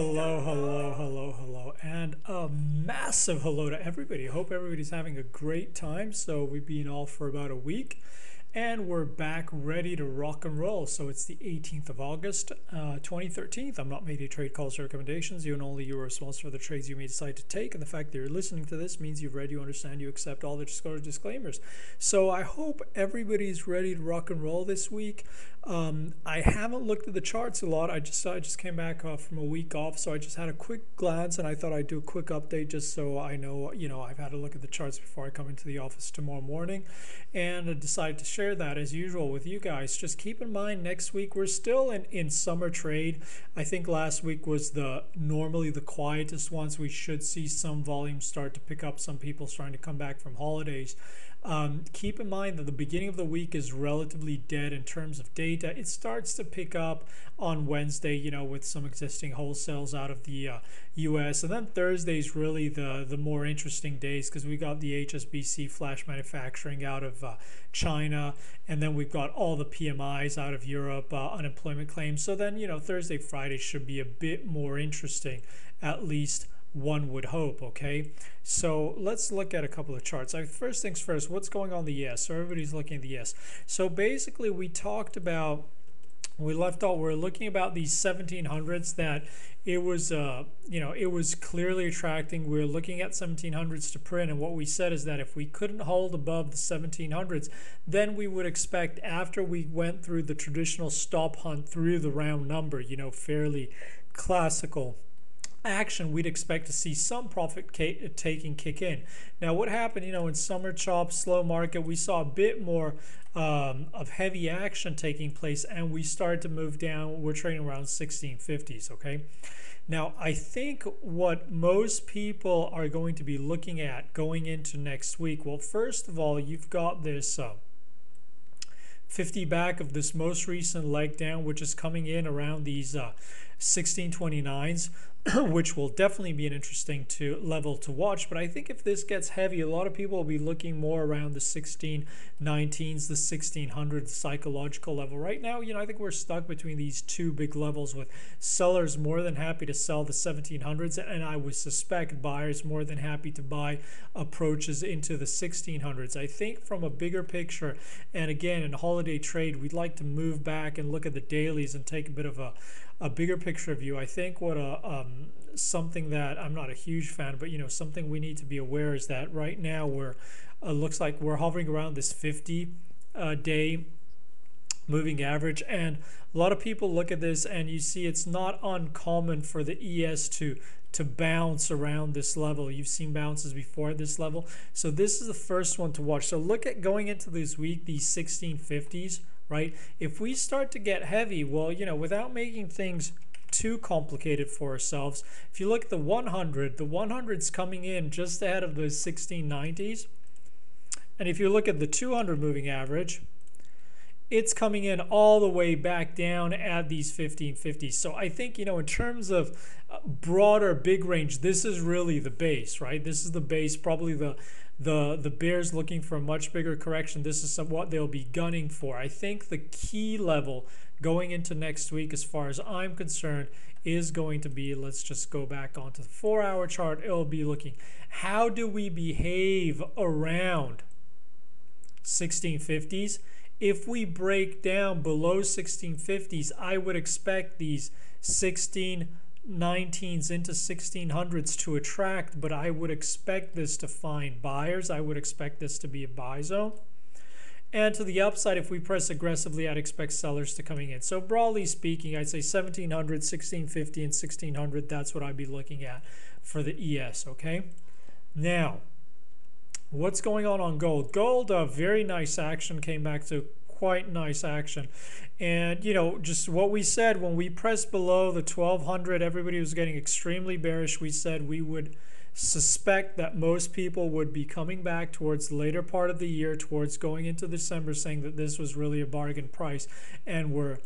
Hello, hello, hello, hello, and a massive hello to everybody. Hope everybody's having a great time. So we've been off for about a week and we're back ready to rock and roll. So it's the 18th of August, 2013. I'm not making trade calls or recommendations. You and only you are responsible for the trades you may decide to take. And the fact that you're listening to this means you've read, you understand, you accept all the disclaimers. So I hope everybody's ready to rock and roll this week. I haven't looked at the charts a lot. I just came back from a week off. So I just had a quick glance and I thought I'd do a quick update just so I know, you know, I've had a look at the charts before I come into the office tomorrow morning, and I decided to share that as usual with you guys. Just keep in mind, next week we're still in summer trade. I think last week was normally the quietest ones. We should see some volume start to pick up, some people starting to come back from holidays. Keep in mind that the beginning of the week is relatively dead in terms of data. It starts to pick up on Wednesday, you know, with some existing wholesales out of the US, and then Thursday's really the more interesting days because we got the HSBC flash manufacturing out of China, and then we've got all the PMIs out of Europe, unemployment claims. So then, you know, Thursday, Friday should be a bit more interesting, at least one would hope. Okay, so let's look at a couple of charts. First things first, what's going on the ES? So everybody's looking at the ES. So basically we talked about, we left off, we're looking about these 1700s that it was, you know, it was clearly attracting. We're looking at 1700s to print, and what we said is that if we couldn't hold above the 1700s, then we would expect, after we went through the traditional stop hunt through the round number, you know, fairly classical action, we'd expect to see some profit taking kick in. Now what happened, you know, in summer chop, slow market, we saw a bit more of heavy action taking place, and we started to move down. We're trading around 1650s. Okay, now I think what most people are going to be looking at going into next week, well, first of all, you've got this 50 back of this most recent leg down, which is coming in around these 1629s, which will definitely be an interesting level to watch. But I think if this gets heavy, a lot of people will be looking more around the 1619s, the 1600 psychological level. Right now, you know, I think we're stuck between these two big levels, with sellers more than happy to sell the 1700s, and I would suspect buyers more than happy to buy approaches into the 1600s. I think from a bigger picture, and again in holiday trade, we'd like to move back and look at the dailies and take a bit of a bigger picture view. I think what something that I'm not a huge fan, but you know, something we need to be aware is that right now we're looks like we're hovering around this 50 day moving average, and a lot of people look at this and you see it's not uncommon for the ES to bounce around this level. You've seen bounces before at this level, so this is the first one to watch. So look at going into this week, these 1650s. Right, if we start to get heavy, well, you know, without making things too complicated for ourselves, if you look at the 100, the 100's coming in just ahead of the 1690s, and if you look at the 200 moving average, it's coming in all the way back down at these 1550s. So I think, you know, in terms of broader big range, this is really the base, right? This is the base, probably the bears looking for a much bigger correction. This is what they'll be gunning for. I think the key level going into next week, as far as I'm concerned, is going to be, let's just go back onto the 4-hour chart. It'll be looking, how do we behave around 1650s? If we break down below 1650s, I would expect these 1619s into 1600s to attract, but I would expect this to find buyers. I would expect this to be a buy zone, and to the upside, if we press aggressively, I'd expect sellers to coming in. So broadly speaking, I'd say 1700, 1650 and 1600, that's what I'd be looking at for the ES. Okay, now what's going on gold? Gold, a very nice action, came back to quite nice action, and you know, just what we said, when we pressed below the 1200, everybody was getting extremely bearish. We said we would suspect that most people would be coming back towards the later part of the year, towards going into December, saying that this was really a bargain price, and we're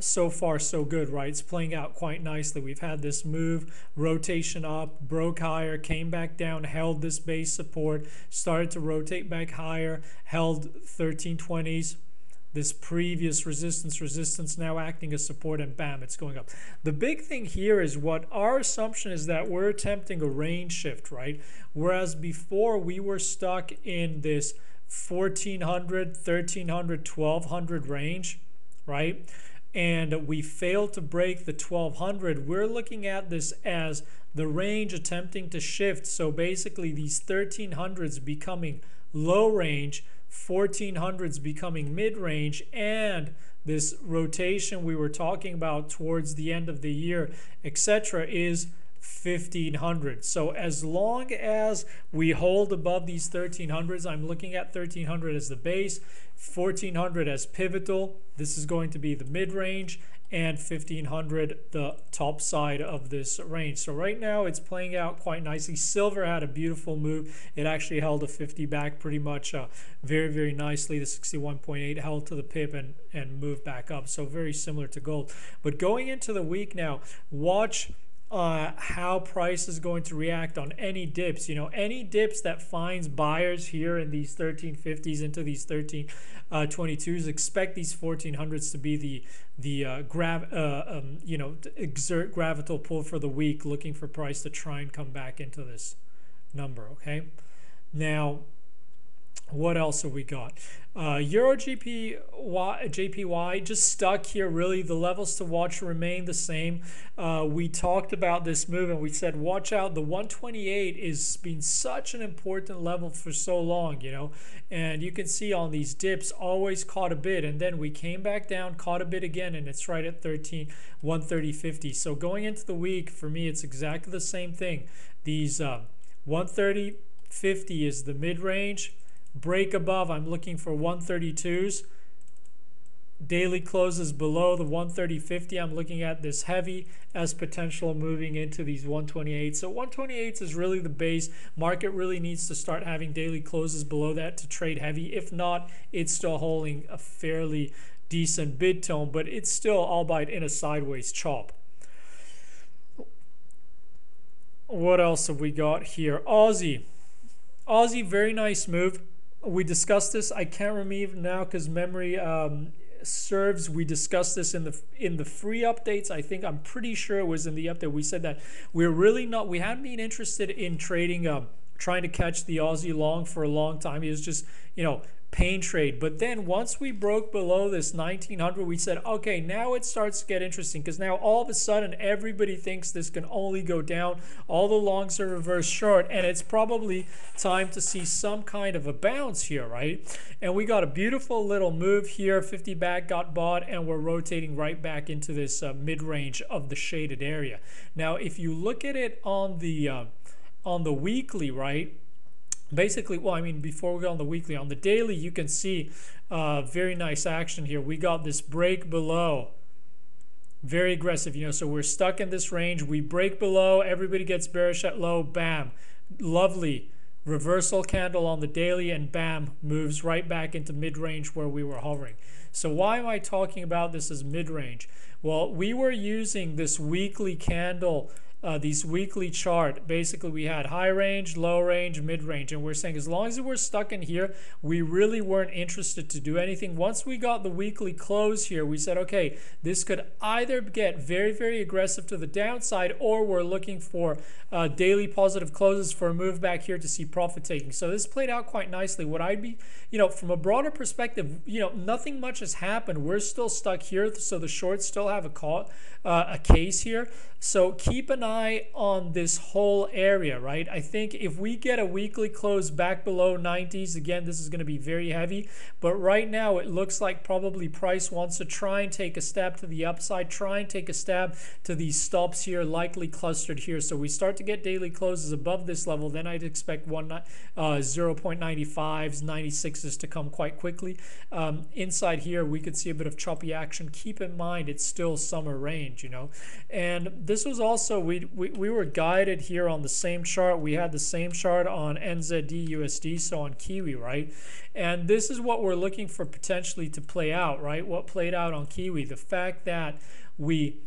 so far so good, right? It's playing out quite nicely. We've had this move, rotation up, broke higher, came back down, held this base support, started to rotate back higher, held 1320s, this previous resistance now acting as support, and bam, it's going up. The big thing here is what our assumption is that we're attempting a range shift, right? Whereas before we were stuck in this 1400, 1300, 1200 range, right? And we failed to break the 1200. We're looking at this as the range attempting to shift. So basically these 1300s becoming low range, 1400s becoming mid range, and this rotation we were talking about towards the end of the year, etc., is 1500. So as long as we hold above these 1300s, I'm looking at 1300 as the base, 1400 as pivotal, this is going to be the mid-range, and 1500 the top side of this range. So right now it's playing out quite nicely. Silver had a beautiful move. It actually held a 50 back pretty much very, very nicely. The 61.8 held to the pip and moved back up, so very similar to gold. But going into the week now, watch how price is going to react on any dips. You know, any dips that finds buyers here in these 1350s into these 1322s, expect these 1400s to be the gravitational pull for the week, looking for price to try and come back into this number. Okay, now what else have we got? EURJPY just stuck here. Really, the levels to watch remain the same. We talked about this move and we said watch out. The 128 is been such an important level for so long, you know, and you can see on these dips always caught a bid, and then we came back down, caught a bid again, and it's right at 130.50. So going into the week, for me it's exactly the same thing. These 130.50 is the mid-range. Break above, I'm looking for 132s. Daily closes below the 130.50. I'm looking at this heavy as potential moving into these 128. So 128 is really the base. Market really needs to start having daily closes below that to trade heavy. If not, it's still holding a fairly decent bid tone, but it's still, albeit in a sideways chop. What else have we got here? Aussie, very nice move. We discussed this. I can't remember now because memory serves. We discussed this in the free updates. I think, I'm pretty sure it was in the update. We said that we're really not, we hadn't been interested in trading, trying to catch the Aussie long for a long time. It was just, you know, pain trade. But then once we broke below this 1900, we said, okay, now it starts to get interesting, because now all of a sudden everybody thinks this can only go down. All the longs are reversed short, and it's probably time to see some kind of a bounce here, right? And we got a beautiful little move here. 50 back got bought, and we're rotating right back into this mid-range of the shaded area. Now if you look at it on the weekly, right, basically, well, I mean, before we go on the weekly, on the daily, you can see very nice action here. We got this break below, very aggressive, you know, so we're stuck in this range. We break below, everybody gets bearish at low, bam, lovely reversal candle on the daily, and bam, moves right back into mid-range where we were hovering. So why am I talking about this as mid-range? Well, we were using this weekly candle, these weekly chart. Basically we had high range, low range, mid range, and we're saying as long as we're stuck in here, we really weren't interested to do anything. Once we got the weekly close here, we said, okay, this could either get very, very aggressive to the downside, or we're looking for daily positive closes for a move back here to see profit taking. So this played out quite nicely. Would I be, you know, from a broader perspective, you know, nothing much has happened. We're still stuck here, so the shorts still have a case here. So keep an eye on this whole area, right? I think if we get a weekly close back below 90s, again, this is going to be very heavy. But right now it looks like probably price wants to try and take a stab to the upside, try and take a stab to these stops here, likely clustered here. So we start to get daily closes above this level, then I'd expect 0.95s, 96s to come quite quickly. Inside here, we could see a bit of choppy action. Keep in mind, it's still summer range, you know, and this was also, we were guided here on the same chart. We had the same chart on NZDUSD, so on Kiwi, right? And this is what we're looking for potentially to play out, right? What played out on Kiwi, the fact that we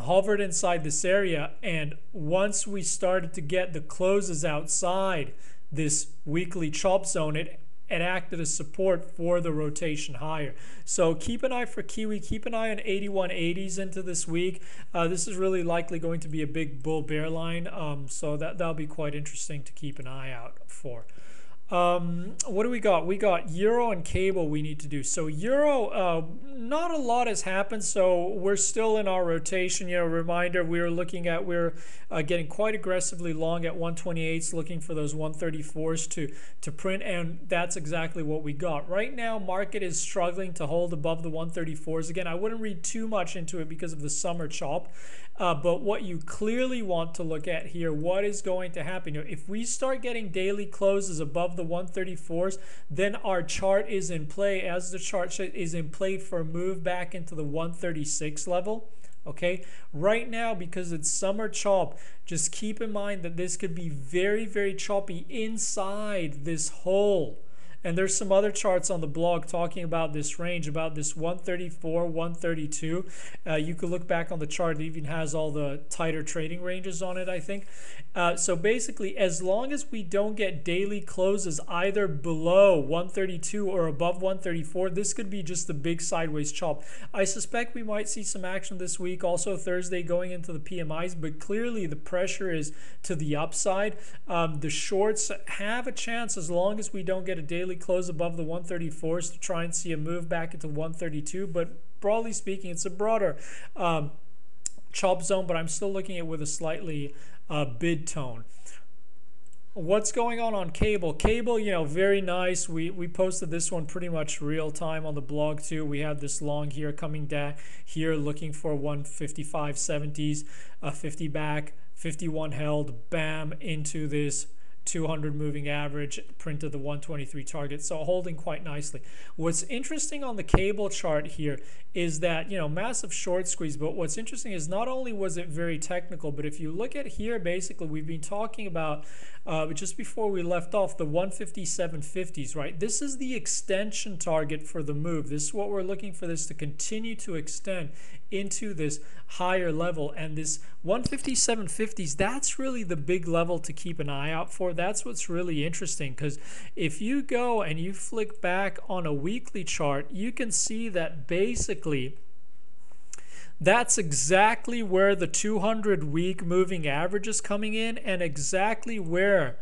hovered inside this area, and once we started to get the closes outside this weekly chop zone, it and acted as support for the rotation higher. So keep an eye for Kiwi, keep an eye on 8180s into this week. This is really likely going to be a big bull bear line, so that'll be quite interesting to keep an eye out for. What do we got? We got euro and cable we need to do. So euro, not a lot has happened, so we're still in our rotation. You know, reminder, we were looking at, we're getting quite aggressively long at 128s, looking for those 134s to print, and that's exactly what we got. Right now, market is struggling to hold above the 134s. Again, I wouldn't read too much into it because of the summer chop, but what you clearly want to look at here, what is going to happen? You know, if we start getting daily closes above the 134s, then our chart is in play, as the chart is in play for a move back into the 136 level. Okay, right now, because it's summer chop, just keep in mind that this could be very, very choppy inside this hole. And there's some other charts on the blog talking about this range, about this 134, 132. You could look back on the chart. It even has all the tighter trading ranges on it, I think. So basically, as long as we don't get daily closes either below 132 or above 134, this could be just the big sideways chop. I suspect we might see some action this week, also Thursday going into the PMIs, but clearly the pressure is to the upside. The shorts have a chance, as long as we don't get a daily close above the 134s, to try and see a move back into 132, but broadly speaking, it's a broader chop zone, but I'm still looking at with a slightly bid tone. What's going on cable? Cable, you know, very nice. We posted this one pretty much real time on the blog too. We had this long here coming down here, looking for 155.70s, 50 back, 51 held, bam, into this 200 moving average, printed the 123 target, so holding quite nicely. What's interesting on the cable chart here is that, you know, massive short squeeze, but what's interesting is not only was it very technical, but if you look at here, basically we've been talking about just before we left off, the 157.50s, right? This is the extension target for the move. This is what we're looking for, this to continue to extend into this higher level, and this 157.50s, that's really the big level to keep an eye out for. That's what's really interesting, because if you go and you flick back on a weekly chart, you can see that basically that's exactly where the 200-week moving average is coming in, and exactly where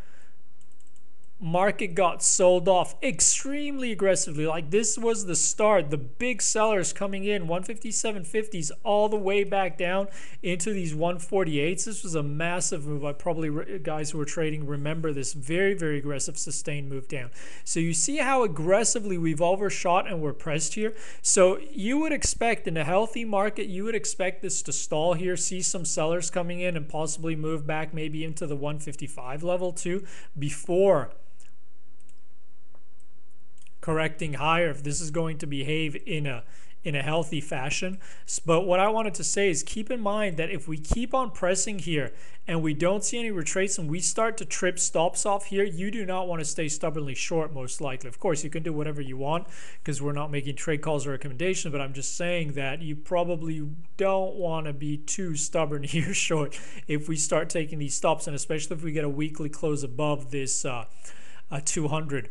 market got sold off extremely aggressively. Like, this was the start, the big sellers coming in 157.50s all the way back down into these 148s. This was a massive move. I probably, guys who were trading, remember this very, very aggressive sustained move down. So you see how aggressively we've overshot and we're pressed here. So you would expect, in a healthy market, you would expect this to stall here, see some sellers coming in and possibly move back maybe into the 155 level too, before correcting higher, if this is going to behave in a healthy fashion. But what I wanted to say is, keep in mind that if we keep on pressing here and we don't see any retrace and we start to trip stops off here, you do not want to stay stubbornly short, most likely. Of course, you can do whatever you want, because we're not making trade calls or recommendations, but I'm just saying that you probably don't want to be too stubborn here short if we start taking these stops, and especially if we get a weekly close above this 200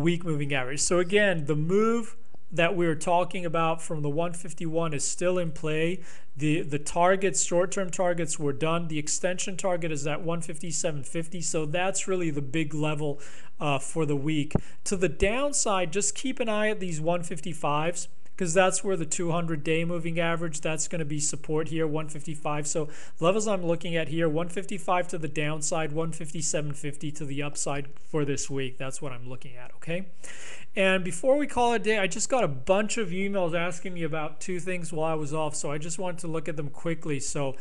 week moving average. So again, the move that we were talking about from the 151 is still in play. The targets, short-term targets, were done. The extension target is at 157.50, so that's really the big level for the week. To the downside, just keep an eye at these 155s, because that's where the 200-day moving average, that's going to be support here, 155. So levels I'm looking at here, 155 to the downside, 157.50 to the upside for this week. That's what I'm looking at, okay? And before we call it a day, I just got a bunch of emails asking me about two things while I was off, so I just wanted to look at them quickly. So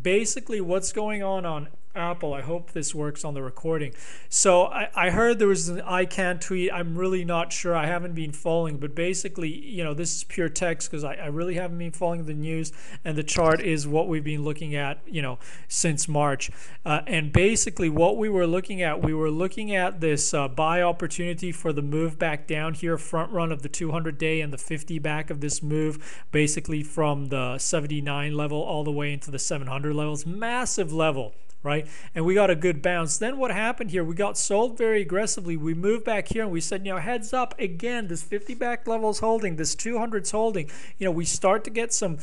basically, what's going on Apple, I hope this works on the recording. So I heard there was an ICANN tweet. I'm really not sure, I haven't been following, but basically, you know, this is pure text, because I really haven't been following the news, and the chart is what we've been looking at, you know, since March. And basically what we were looking at this buy opportunity for the move back down here, front run of the 200-day and the 50 back of this move, basically from the 79 level all the way into the 700 levels, massive level. right? And we got a good bounce. Then what happened here, we got sold very aggressively. We moved back here and we said, you know, heads up again, this 50 back level is holding, this 200 is holding. You know, we start to get some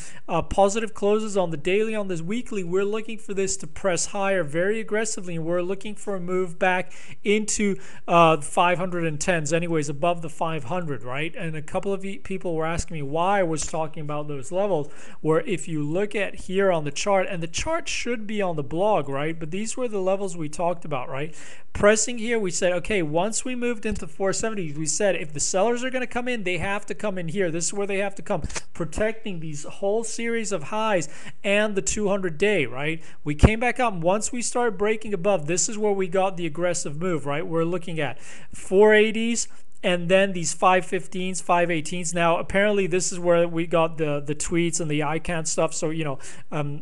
positive closes on the daily, on this weekly. We're looking for this to press higher very aggressively, and we're looking for a move back into 510s, anyways, above the 500, right? And a couple of people were asking me why I was talking about those levels, where if you look at here on the chart, and the chart should be on the blog, right? But these were the levels we talked about, right? Pressing here, we said, okay, once we moved into 470s, we said if the sellers are going to come in, they have to come in here. This is where they have to come, protecting these whole series of highs and the 200-day, right? We came back up, and once we started breaking above, this is where we got the aggressive move, right? We're looking at 480s, and then these 515s, 518s. Now, apparently, this is where we got the tweets and the ICANN stuff. So, you know,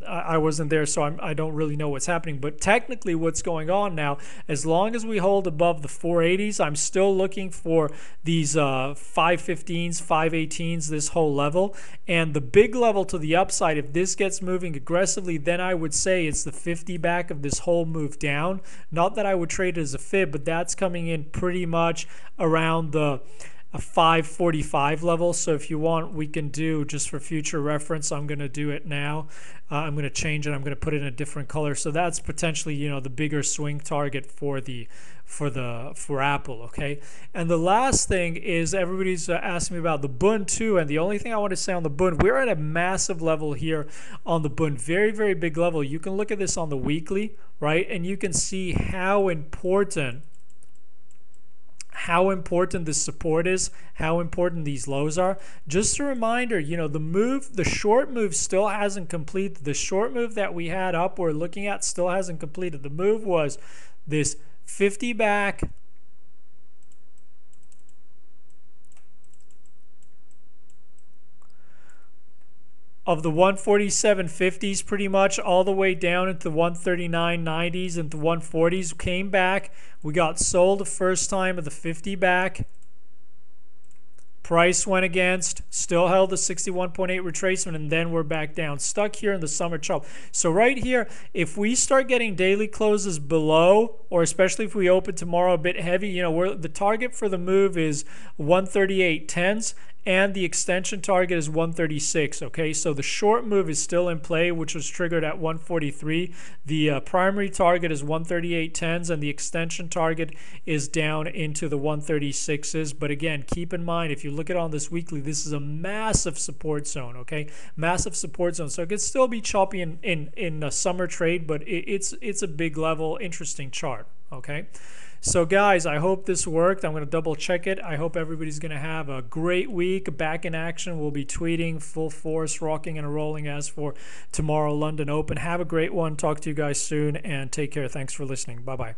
I wasn't there, so I don't really know what's happening. But technically, what's going on now, as long as we hold above the 480s, I'm still looking for these 515s, 518s, this whole level. And the big level to the upside, if this gets moving aggressively, then I would say it's the 50 back of this whole move down. Not that I would trade it as a fib, but that's coming in pretty much around the 545 level. So if you want, we can do, just for future reference, I'm going to do it now. I'm going to change it. I'm going to put it in a different color. So that's potentially, you know, the bigger swing target for Apple, okay? And the last thing is, everybody's asking me about the Bund too, and the only thing I want to say on the Bund, we're at a massive level here on the Bund, very, very big level. You can look at this on the weekly, right? And you can see how important this support is, how important these lows are. Just a reminder, you know, the move, the short move still hasn't completed. The short move that we had up, we're looking at, still hasn't completed. The move was this 50 back of the 147.50s, pretty much all the way down into the 139.90s and the 140s. Came back, we got sold the first time of the 50 back. Price went against, still held the 61.8 retracement, and then we're back down, stuck here in the summer chop. So right here, if we start getting daily closes below, or especially if we open tomorrow a bit heavy, you know, the target for the move is 138.10s, and the extension target is 136, okay? So the short move is still in play, which was triggered at 143. The primary target is 138.10s, and the extension target is down into the 136s. But again, keep in mind, if you look at on this weekly, this is a massive support zone, okay? Massive support zone. So it could still be choppy in a summer trade, but it's a big level, interesting chart, okay? So guys, I hope this worked. I'm going to double check it. I hope everybody's going to have a great week. Back in action. We'll be tweeting full force, rocking and rolling as for tomorrow, London Open. Have a great one. Talk to you guys soon and take care. Thanks for listening. Bye-bye.